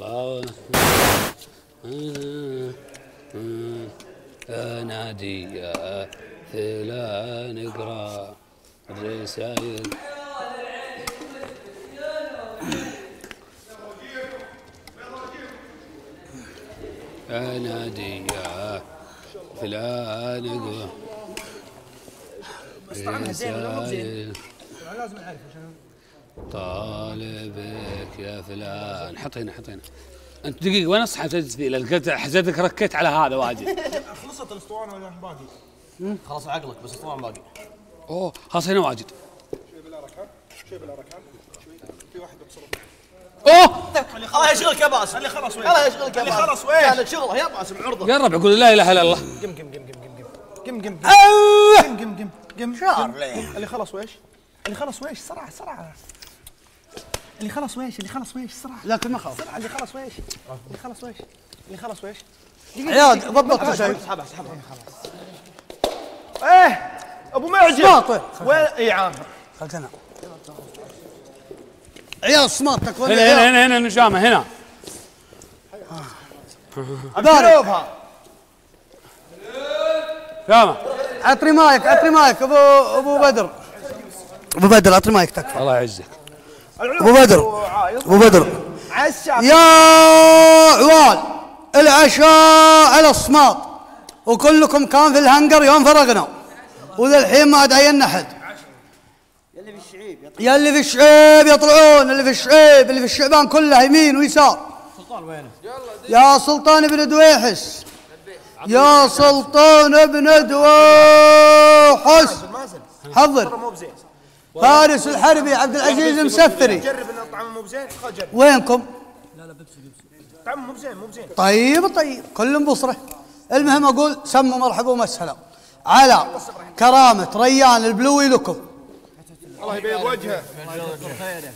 الله نادي ثلا نقرا الرسائل. نادي ثلا نقرا الرسائل. لازم نعرف عشان طالبك يا فلان. حط هنا حط هنا. انت دقيقة وين اصحى تسجيل؟ لقيت حسيتك ركيت على هذا واجد. خلصت الاسطوانة ولا باقي؟ خلاص عقلك بس الاسطوانة باقي. اوه خلاص هنا واجد. شوي بالله ركعة، شوي بالله ركعة، شوي في واحد بصرف. اوه الله يشغلك يا باسل. اللي خلص وين؟ الله يشغلك يا باسل. اللي خلص وين؟ كانت شغله يا باسل عرضه. قرب اقول لا اله الا الله. قم قم قم قم قم قم قم قم قم قم قم شعر ليه؟ اللي خلص ويش؟ اللي خلص ويش؟ سرعة سرعة. اللي خلص ويش؟ اللي خلص ويش؟ سرعة. لكن ما خلص. سرعة اللي خلص ويش؟ اللي خلص ويش؟ اللي خلص ويش؟ عيال ضبط كل شيء. اسحبها اسحبها خلاص. ايه ابو مجد. سماطة. وين اي عامر؟ خلت هنا. عيال سماطتك وين؟ هنا هنا هنا نجامة هنا. ضاربها. نجامة. عطني مايك عطني مايك ابو بدر. ابو بدر اعطني مايك تكفى. الله يعزك. ابو بدر ابو بدر يا عوال العشاء على الصماط وكلكم كان في الهنجر يوم فرقنا وللحين ما عاد عينا احد. يلي في الشعيب يطلعون يلي في الشعيب يطلعون اللي في الشعيب اللي في الشعبان كله يمين ويسار. سلطان وينه؟ يا سلطان بن دويحس يا سلطان بن دويحس حضر فارس الحربي عبد العزيز المسفري. جرب ان الطعم مو بزين خجل. وينكم؟ لا لا بيبسي بيبسي. طعم مو بزين مو بزين. طيب طيب كلهم بصره. المهم اقول سموا مرحبا ومسهلا على كرامه ريان البلوي لكم. الله يبيض وجهه. الله يكثر خيره.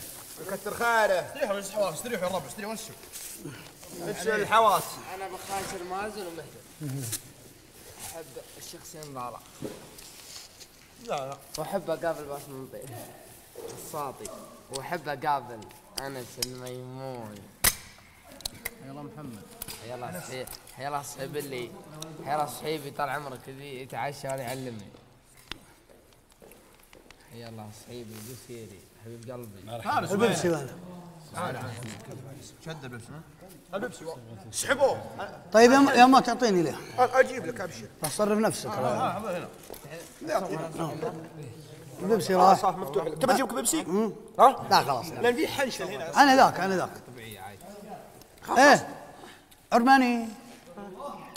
يكثر خيره. استريحوا الحواس استريحوا يا ربع استريحوا وشوا. ابشر الحواس. انا بخاشر مازن ومهجر. احب الشخصين ضارع. لا لا واحب اقابل باسم المطير الصاطي واحب اقابل انس الميمون. يلا محمد يلا صحيح يلا صحيب اللي يلا صحيبي طال عمرك اللي يتعشى ولا يعلمني. يلا صحيبي قصيري حبيب قلبي. الببسي وين؟ شد الببسي الببسي سحبوه. طيب يا ما تعطيني ليه؟ اجيب لك ابشر. تصرف نفسك. هنا بيبسي راسه مفتوح لك. تبي اجيبك بيبسي؟ ها؟ لا خلاص لان في حنشه هنا. انا ذاك انا ذاك طبيعي عادي. ايه عرماني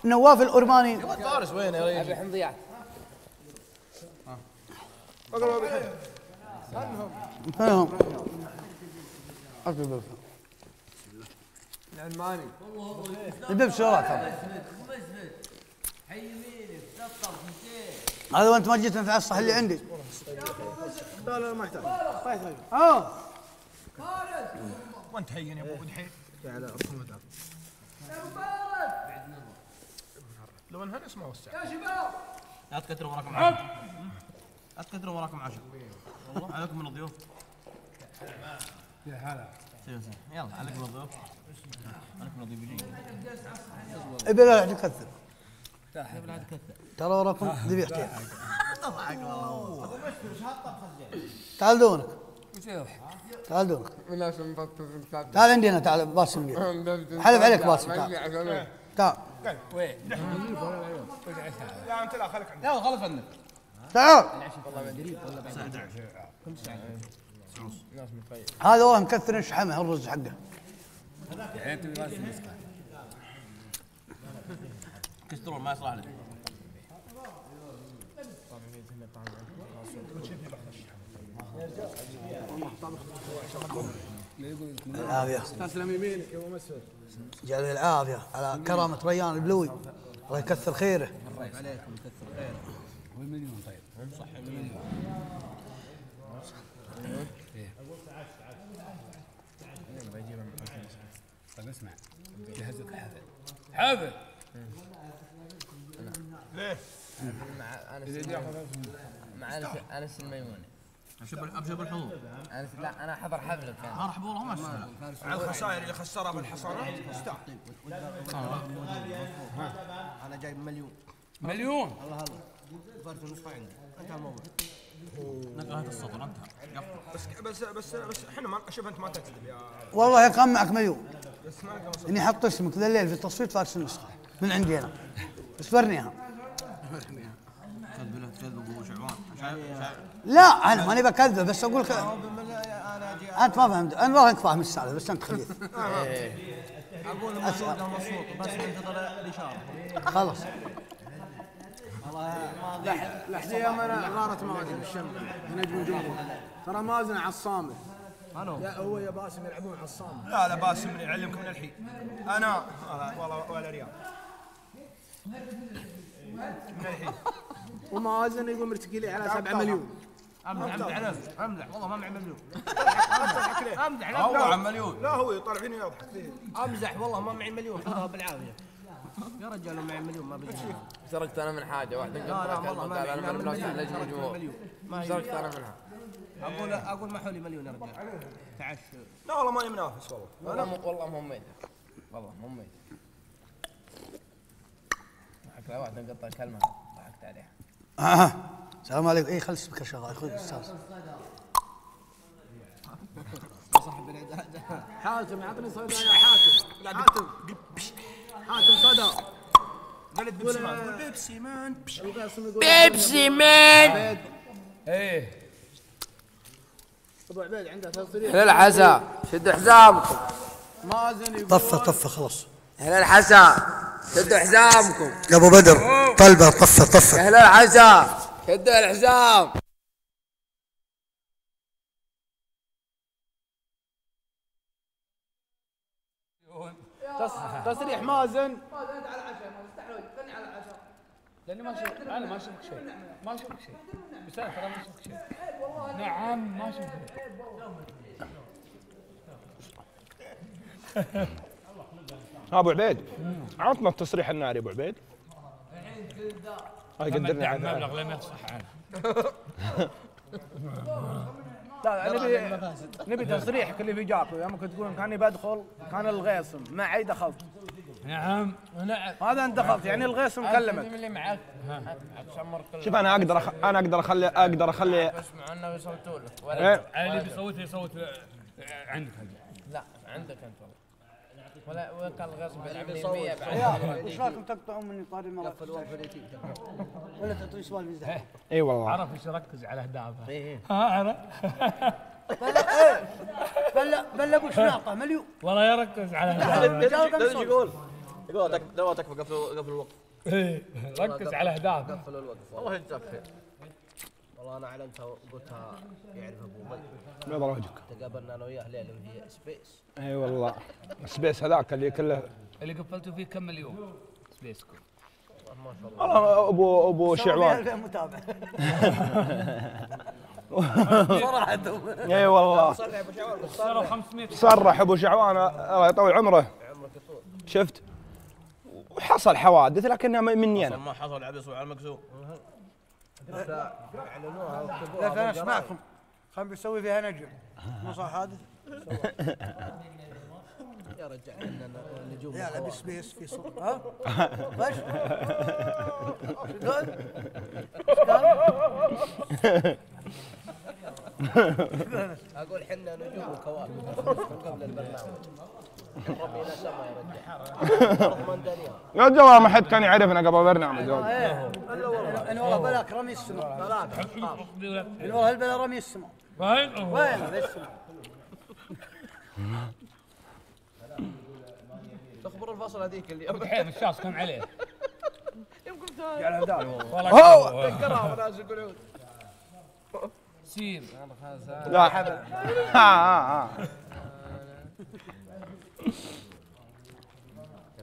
نواف العرماني. يا ولد فارس وين يا ريت؟ ابي حمضيات. فينهم؟ اكل بيبسي. العرماني. البيبسي وراك. حي يمينك تفطر في هذا وانت ما جيت نفع الصح اللي عندي. لا لا ما يحتاج ما يحتاج. اه فارس وانت هين يا ابو دحيل. لا لا اركم ودار. يا ابو فارس بعد نظر لو انهرس ما وسع. يا شباب لا تقدروا وراكم عشر لا تقدروا وراكم عشر. والله عليكم من الضيوف. يا هلا يلا عليكم من الضيوف عليكم من الضيوف يجي. ابي لا تكثر ترى وراكم ذبيحتين. طبعك والله. ابو مشكل شاطر خزين. تعال دونك. تعال دونك. تعال عندي انا تعال باسم حلف عليك باسم تعال. تعال. وين؟ لا انت لا خليك عندك. لا خلف عندك. تعال. والله قريب والله بعد 11 كم ساعه؟ هذا والله مكثر شحمه الرز حقه. يعني انت باسم كسترون ما يصلح لك. العافية. تسلم يمينك يا ابو مسعود. جعل العافية على كرامة ريان البلوي. الله يكثر خيره. الله عليكم يكثر خيره. والمليون طيب. صح المليون. طيب اسمع جهز لك حافل. حافل. ليه؟ مع انس الميموني أجيب الحضور. لا أنا حضر حفلة كان. ما راح بوله ما استاهل. على الخسائر اللي خسرها بالحصانات استعطيب. أنا جايب مليون. مليون. الله الله. فرت نص عندي. أنت الموضوع. نقلت السطر أنت. بس حنا ما أشوف أنت ما تكذب يا. والله يقام معك مليون. إني حط اسمك لليل في تصويت فارس النسخة من عندي أنا. بس فرنيها. كذب ابو شعوان لا انا ماني بكذبه بس اقول لك انت ما فهمت انا والله انك فاهم السالفه بس انت خليف اقول الموضوع مبسوط بس انتظر الاشاره خلاص والله لحظه يوم انا غارت مازن الشمس نجم الجمهور ترى مازن على الصامت لا هو يا باسم يلعبون على الصامت لا باسم يعلمكم من الحين انا ولا ريال من الحين ومازن يقول مرتكي لي على 7 مليون امدح والله ما معي مليون امدح والله عن مليون لا هو يطلع فيني يضحك امزح والله ما معي مليون خذها بالعافيه يا رجال لو معي مليون ما بجيب سرقت انا من حاجه واحده قلت لك انا من فلوس اللجنه الجمهور سرقت انا منها اقول ما حولي مليون يا رجال تعش لا والله ماني منافس والله والله مو ميت ضحك لا واحده قطع كلمه ضحكت عليها السلام عليكم اي خلي السبيكر شغال خذ الاستاذ صاحب العداد حاتم اعطني صدى يا حاتم صدى قلت بيبسي مان بيبسي مان ايه ابو عبيد عنده تصريح هلا الحسا شدوا حزامكم مازن طفه خلاص هلا الحسا شدوا حزامكم يا ابو بدر طلبه طفه اهلا العزاء شدوا الحزام تصريح مازن انت على العشاء ما تستحلوي تغني على العشاء لاني ما شفت انا ما شفت شيء بسالفه ترى ما شفت شيء نعم ما شفت شيء ابو عبيد عطنا التصريح الناري ابو عبيد قدرني على المبلغ لم يصح عنه لا نبي تصريحك اللي في جاكو يوم كنت تقول كاني بدخل كان الغيصم معي دخلت نعم هذا انت دخلت يعني الغيصم كلمك اللي معك شوف انا اقدر اخلي اسمع انه يصوتوا لك ولا اللي بيصوت يصوت عندك لا عندك انت والله ولا كان الغصب بالعملية 100 بعد ايش رايكم تقطعون مني طاري المرة ولا تعطوني سؤال بيزدحم اي والله عرف ايش يركز على اهدافه اي عرف بلا اقول شو نعطى مليون والله يركز على اهدافه يقول لو تكفى قبل الوقت اي ركز على اهدافه قبل الوقت والله يجزاك والله انا اعلنتها وقلتها يعرف ابو مجد بيض على وجهك تقابلنا انا وياه ليله في سبيس اي والله سبيس هذاك اللي كله اللي قفلتوا فيه كم مليون سبيسكم ما شاء الله والله ابو شعوان 2000 متابع صراحه اي والله صرح ابو شعوان صار 500 صرح ابو شعوان الله يطول عمره يطول شفت وحصل حوادث لكنها مني انا ما حصل عبيص وعلى المكسور لا انا اسمعكم خلنا بيسوي فيها نجم مو صح هذا؟ يا رجال عندنا نجوم يا لا بسبيس في صوت ها؟ وش؟ اقول حنا نجوم وكواكب قبل البرنامج ربينا سما يا رجال يا جماعه ما حد كان يعرفنا قبل البرنامج انا والله بلاك رمي السماء انا والله البلا رمي السماء وين السماء تخبر الفصل هذيك اللي بحيف الشاص كم عليه يمكن قال هداك والله تذكرها وناس يقولون سين لا حبل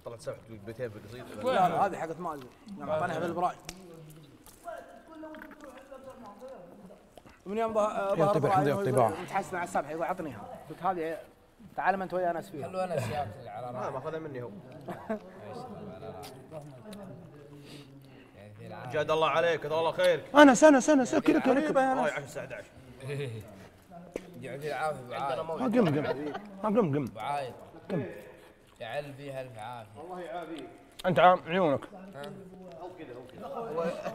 طلعت سبعة بيتين في القصيدة لا هذه حقت مازن لما اعطانيها بالبراي من يوم ظهر براي وتحسن على السبحة يقول اعطنيها قلت هذه تعال انت ويا انس فيها خلوا انس ياكل العرماني ما اخذها مني هو جاد الله عليك جزاه الله خيرك انس كذا يعطيه العافيه بعايد. قم بعايد قم يعل فيها الف عافيه. الله يعافيك. انت عيونك او كذا او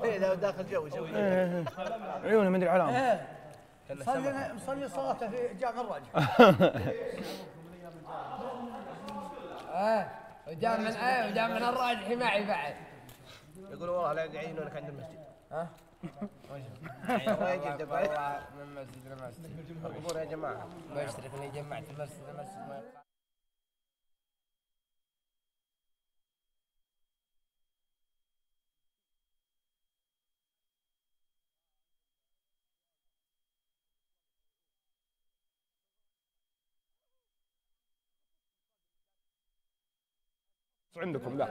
كذا لو داخل جو يسوي عيونه ما ادري علامه. مصلي صلاته في جامع الراجح. وجامع الراجح معي بعد. يقول والله لا يعينونك عند المسجد. ها؟ واجد والله من مسجد لمسجد. القبور يا جماعه. ما يشترك اني جمعت المسجد لمسجد. عندكم لا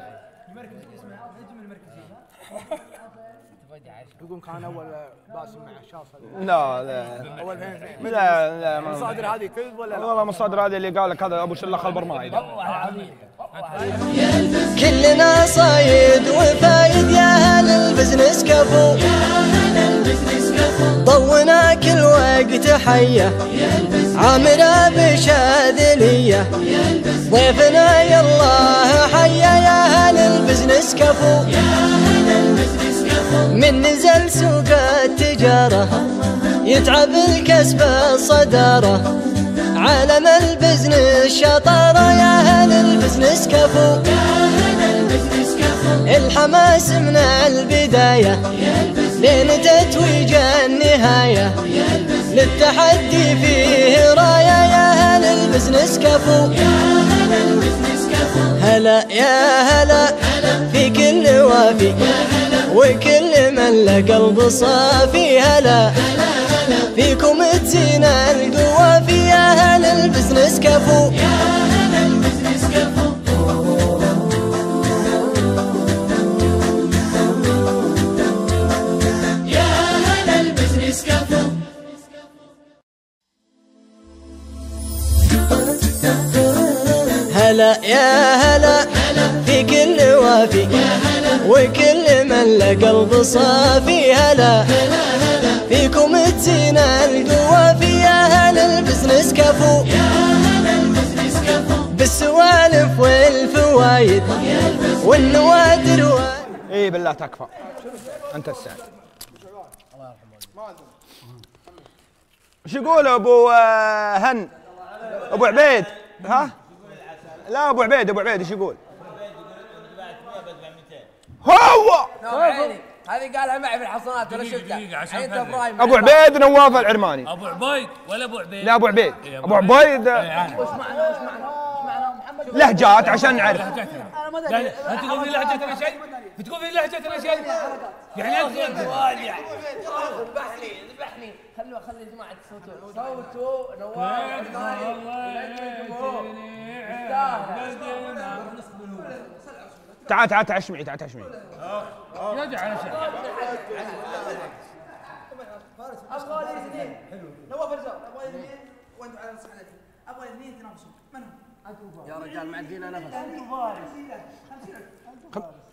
المركز اسمه نجم المركزي يقول كان اول باسم مع الشاصل. لا لا اول لا لا مصادر هذه كذب ولا لا؟ والله مصادر هذه اللي قال لك هذا ابو شلخ البرمائي. كلنا صايد وفايد يا اهل البزنس كفو ضونا كل وقت حيه عامره بشاذليه ضيفنا يالله حيا يا اهل البزنس كفو من نزل سوق التجاره يتعب الكسب الصداره عالم البزنس شطاره يا اهل البزنس كفو الحماس من البدايه لين تتويج النهايه للتحدي فيه رايه يا اهل البزنس كفو هلا يا هلا في كل وافي وكل من له قلب صافي هلا فيكم تزين القوافي يا اهل البزنس كفو هلا يا هلا في كل وافي وكل من له قلب صافي هلا فيكم تزين القوافي يا هلا البزنس كفو بالسوالف والفوايد والنوادر. اي بالله تكفى انت السعد. الله يرحمه. شو يقول ابو هن ابو عبيد؟ ها؟ لا ابو عبيد ايش يقول؟ ابو عبيد يقول بعد 100 بدفع 200. هو هذه قالها معي في الحصانات ولا شفتها. ابو عبيد نواف العرماني. ابو عبيد ولا ابو عبيد؟ لا ابو عبيد. ابو عبيد وش معنى محمد؟ لهجات عشان نعرف. انا ما ادري انت تقول في لهجتنا شيء؟ بتقول في لهجتنا شيء؟ يعني انت ذبحني خلوا خلي جماعه صوتوا نواف العرماني. تعال تعال تعال شمعي يرجع على شيء ابغى لي اثنين نواف الجار ابغى لي اثنين وانت على صحنتي ابغى لي اثنين تنافسون من هم؟ يا رجال معدينا نفس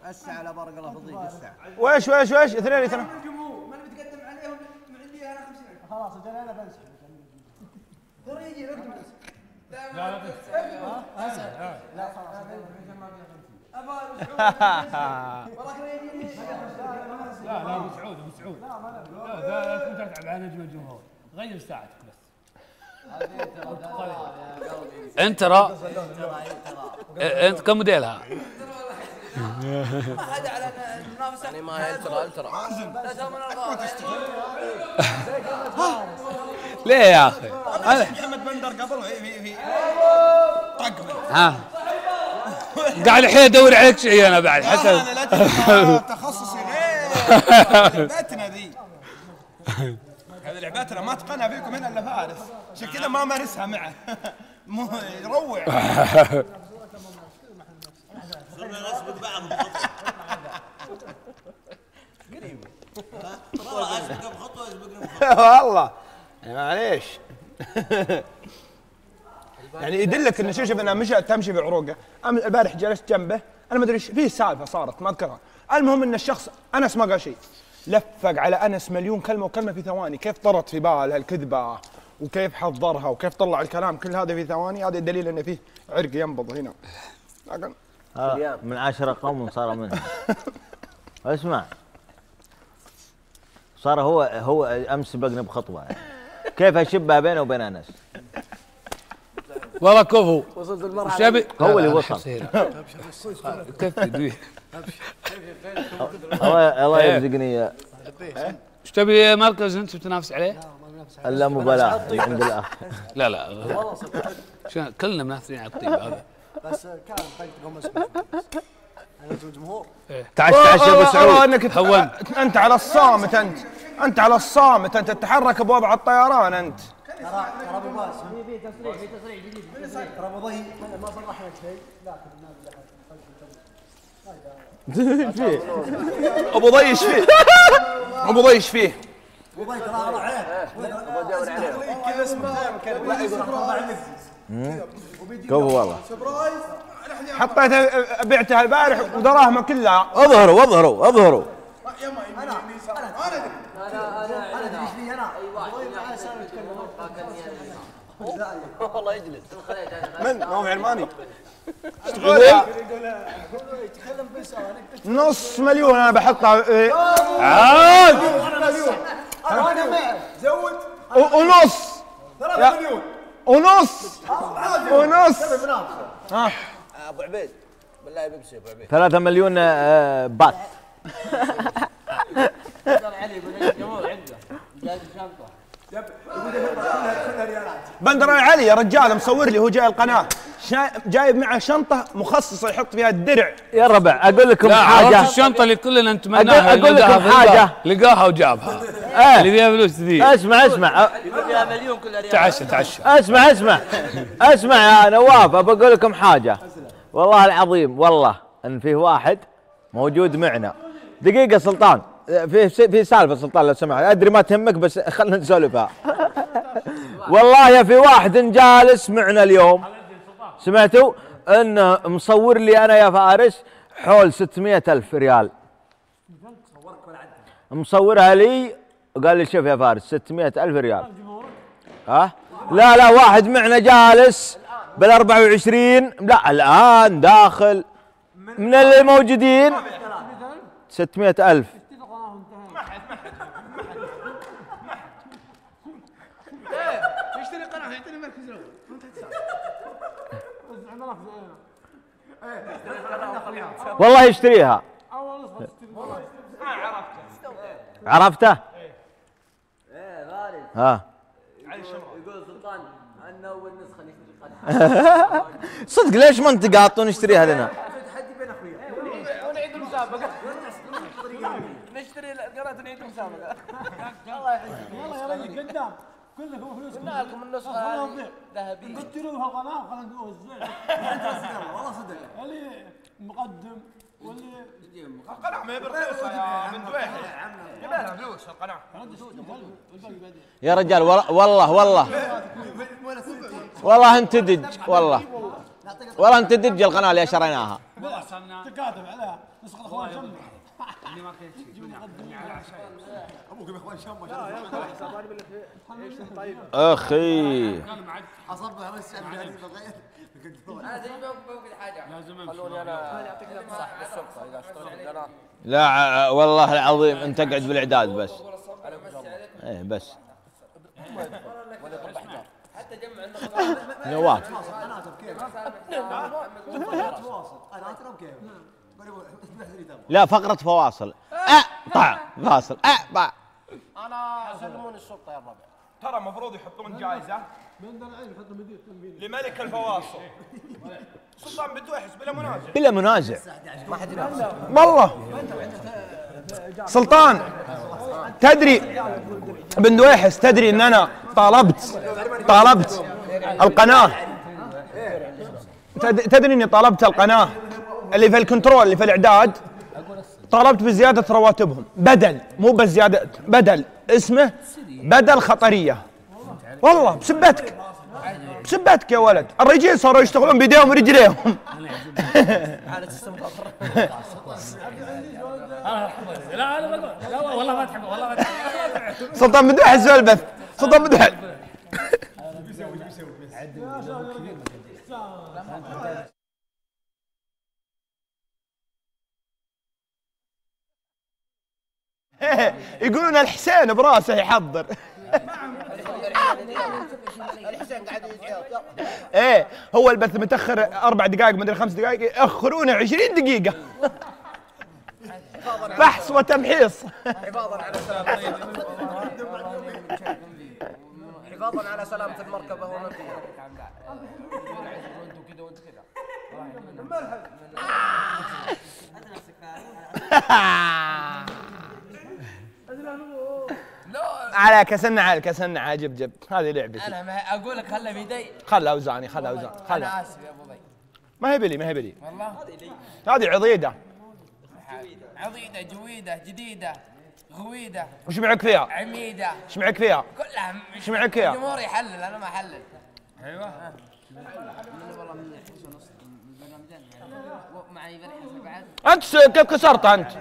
هسه على بارك الله فيك هسه ويش اثنين الجمهور ما انا متقدم عليهم من عندي انا 50 خلاص اجل انا بنسحب ضروري يجي رقم لا لا خلاص لا ابو سعود لا لا لا تتعب على نجم الجمهور غير ساعتك بس انت ترى انت كم موديلها؟ ما حد على المنافسه يعني ما هي ترى ليه يا اخي؟ انا محمد بندر قبل في طق ها قاعد الحين ادور عليك شيء انا بعد حتى انا لا تخصصي غير لعبتنا ذي هذه لعبتنا ما اتقنها فيكم هنا الا فارس عشان كذا ما مارسها معه مو يروع صرنا نثبت بعض قريب والله اسبق بخطوه والله معليش يعني يدلك ان شوف انها مشى تمشي بعروقه. البارح جلست جنبه انا ما ادري ايش في سالفه صارت ما اذكرها. المهم ان الشخص انس ما قال شيء لفق على انس مليون كلمه وكلمه في ثواني، كيف طرت في باله الكذبه وكيف حضرها وكيف طلع الكلام كل هذا في ثواني. هذا الدليل انه فيه عرق ينبض هنا. لكن من عشرة قوم صار منهم. اسمع، صار هو امس سبقني بخطوه، كيف اشبه بينه وبين انس؟ والله كفو وصلت المرحله هو اللي وصل. كفو الله يرزقني. ايش تبي مركز انت بتنافس عليه؟ لا مبالاه الحمد لله. لا لا والله صدق كلنا منافسين على الطيب هذا، بس كان طقطقهم اسمه انا الجمهور. تعش يا ابو سعود انك تهون. انت على الصامت، انت على الصامت، انت تتحرك بوابع الطيران انت. ترى ابو باسل في تصريح جديد، ترى ابو ضي ما صرح لك شيء، لكن ابو ضي ايش فيه؟ ابو ضي ايش فيه؟ ابو ضي ترى الله عليه بدور عليه كذا اسمه كذا والله حطيته بعتها البارح ودراهمه كلها. اظهروا انا والله يجلس من نواف العرماني نص مليون انا بحطها عاد انا ما زود ونص 3 مليون ونص ابو عبيد بالله بمشي ابو عبيد 3 مليون بات بندر علي بالجمهور عنده جايب شنطه بندر علي يا رجال مصور لي هو جاي القناه جايب معه شنطه مخصصه يحط فيها الدرع يا ربع. اقول لكم حاجه، الشنطه اللي كلنا نتمناها اقول لكم حاجه لقاها وجابها اللي فيها فلوس ذي. اسمع فيها مليون كل ريال. تعشى اسمع يا نواف بقول لكم حاجه والله العظيم، والله ان فيه واحد موجود معنا دقيقه سلطان في سالفه سلطان لو سمحت، ادري ما تهمك بس خلنا نسولفها. والله يا في واحد جالس معنا اليوم سمعتوا انه مصور لي انا يا فارس حول 600,000 ريال مصورها لي وقال لي شوف يا فارس 600,000 ريال. ها؟ لا واحد معنا جالس بال 24 لا الان داخل من اللي موجودين 600,000 والله يشتريها. عرفته؟ ايه غالي. ها يقول سلطان انا اول نسخه نشتريها. صدق ليش ما انت قاعد ونشتريها لنا؟ تحدي بين اخويا ونعيد المسابقه. نشتري قناه ونعيد المسابقه. الله يحفظك. والله يا رجل قدام كله هو فلوس. قلنا لكم النسخه ذهبيه. قتلوها القناه وخلنا نوزعها. والله صدق. اللي مقدم واللي القناه ما هي بالفلوس يا بن دويحس. قلنا لها فلوس القناه. يا رجال والله انت دج والله انت دج القناه اللي شريناها. تكاتب عليها نسخه اخوان شمس. اللي ما كان شيء على عشاء ابوك يا اخوان شمس. طيب اخي اصبر على لا والله العظيم انت قاعد بالاعداد بس. ايه بس حتى جمع نواف لا فقرة فواصل. فاصل انا سلموني السلطة يا الربع. ترى المفروض يحطون جائزة لملك الفواصل سلطان بن دويحس بلا منازع ما حد ينازع والله. سلطان تدري بن دويحس تدري ان انا طالبت القناة، تدري اني طالبت القناة اللي في الكنترول اللي في الاعداد، طالبت بزيادة رواتبهم بدل مو بس زيادة بدل اسمه بدل خطرية والله بسبتك سبتك يا ولد، الرجال صاروا يشتغلون بيديهم ورجليهم. حالة استمرار. لا انا بقول لا والله ما تحب، والله ما تحب. سلطان بن دويحس البث، سلطان بن دويحس. يقولون الحسين براسه يحضر. الحسين قاعد يتعب. ايه هو البث متاخر 4 دقائق مدري 5 دقائق، ياخرونه 20 دقيقة. فحص وتمحيص. حفاظا على سلامة، حفاظا على سلامة المركبة ومن فيها. وانتم كذا وانتم كذا. على كسلنا، على كسلنا، على جب هذه لعبتي انا. ما اقول لك خلها بيدي، خلها اوزاني، خلها اوزاني، خلها. انا اسف يا ابو ضي، ما هي بلي، ما هي بلي والله، هذه عضيده عضيده جويده جديده غويده. وش معك فيها؟ عميده. وش معك فيها؟ كلها. وش معك فيها؟ الجمهور يحلل، انا ما احلل. ايوه والله معي بالحسن بعد. انت كيف كسرت انت؟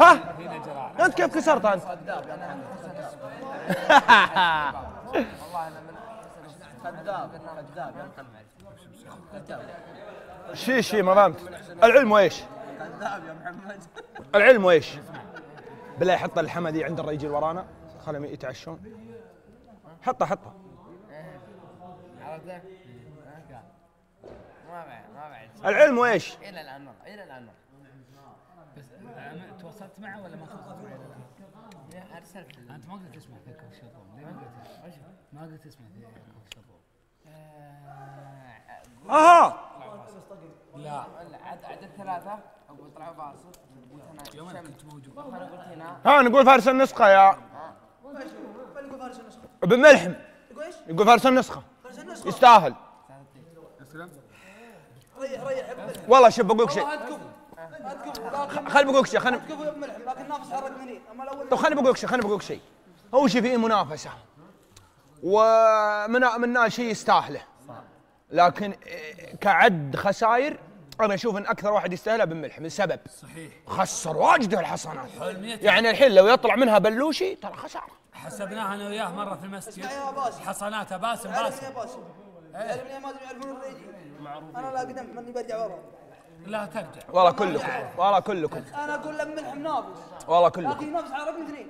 ها؟ انت كيف كسرت انت؟ والله انا من كذاب كذاب يا محمد. شي ما فهمت. العلم وايش؟ كذاب يا محمد. العلم وايش؟ بالله حط الحمدي عند الرجل ورانا، خلهم يتعشون. حطه حطه. عرفته؟ ما بعد. العلم وايش؟ الى الان الى الان. بس تواصلت معه ولا ما تواصلت معه؟ لا ارسلت. انت ما قلت اسمه ذاك الشطور، ما قلت اسمه ذاك الشطور. اها لا عدد 3 اقول طلع باسل يوم انا كنت موجود. انا قلت هنا ها نقول فارس النسخه يا نقول فارس النسخه. ابو ملحم يقول ايش؟ يقول فارس النسخه، فارس النسخه يستاهل. ريح والله. شوف بقول لك شيء، خليني بقول لك شيء، خليني طب خليني بقول لك شيء، خليني بقول لك شيء. هو شيء فيه منافسه ومنا شيء يستاهله، لكن كعد خسائر انا اشوف ان اكثر واحد يستاهله بن ملحم. السبب صحيح خسر واجد الحصانات، يعني الحين لو يطلع منها بلوشي ترى خساره. حسبناها انا وياه مره في المسجد حصاناته باسم باسم. الألمنيا ما يعرفون الريجي، أنا لا قدمت مني برجع ورا. لا ترجع والله كلكم، والله كلكم. أنا أقول لك ملحم نابس والله كلكم. لكن نابس على رقم 2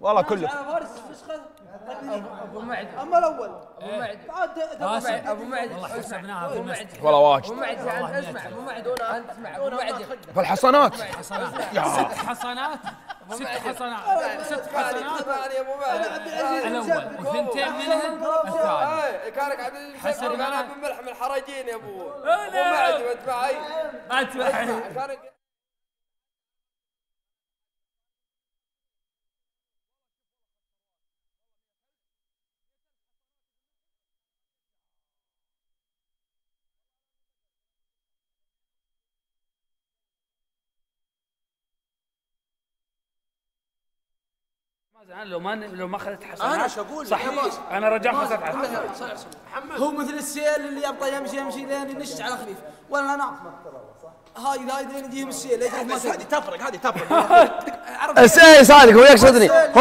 والله كلكم. على فارس فشخة أبو مجد. أما الأول أبو مجد باسل أبو مجد والله حسبناها في المسجد والله واجد. أبو مجد اسمع، أبو مجد أنت اسمع، أبو مجد في الحصانات، ست حصانات، ست حصانات، ست حصانات. الأول والثنتين منهم الثاني كانك عبد العزيز المسفري مع بن ملحم الحرجين يا أبو مجد. أنت معي؟ أنت معي. لو ما اخذت حصانات انا ايش اقول؟ صحيح انا رجع اخذت حصانات. هو مثل السيل اللي يبقى يمشي لين ينش على خفيف، ولا انا هاي لين يجيهم السيل. بس هذه تفرق، هذه تفرق. السيل صادق هو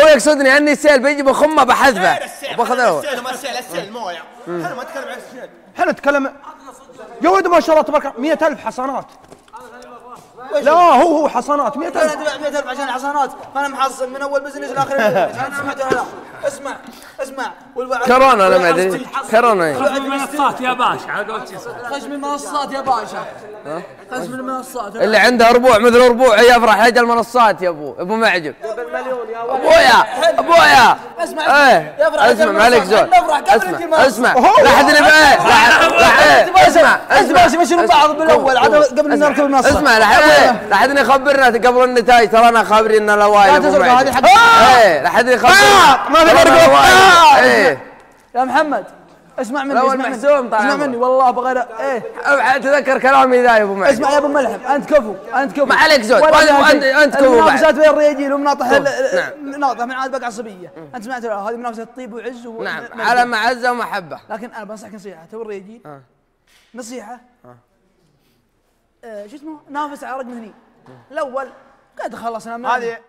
يقصدني، اني السيل بيجي بخمه بحذفه وباخذه. السيل ما السيل، السيل مويه. احنا ما نتكلم عن السيل، احنا نتكلم يا ولد ما شاء الله تبارك الله 100000 حصانات. لا هو حصانات 100000. انا 100000 عشان حصانات، فانا محصن من اول بزنس لاخر بزنس. انا اسمع اسمع كورونا، انا ما ادري كورونا. خذ من المنصات يا باشا، على قولتي خذ من المنصات يا باشا، خذ من المنصات. اللي عنده ربوع مثل ربوعي يفرح يجي المنصات يا ابو معجب. ابويا ابويا اسمع اسمع، مالك زول. اسمع لا حد ينفعك، لا اسمع اسمع شنو بعض بالاول قبل ان نركب المنصات. اسمع لا حد يخبرنا قبل النتائج، ترى انا خابري ان الاوايل. لا تزرق هذه حق، لا حد يخبرنا ما في فرق. يا محمد اسمع مني اول محزوم طبعا. اسمع مني والله بغير ايه ابعد تذكر كلامي ذا يا ابو ملحم. اسمع يا ابو ملحم انت كفو انت كفو ما عليك زود انت كفو. المنافسات بين الرياجيل ومناطح ناطح من عاد بقى عصبيه. انت سمعت هذه منافسه طيب وعز نعم على معزه ومحبه. لكن انا بنصحك نصيحه تو الرياجيل نصيحه شو اسمه نافس على رقم هني الاول قد خلصنا هذه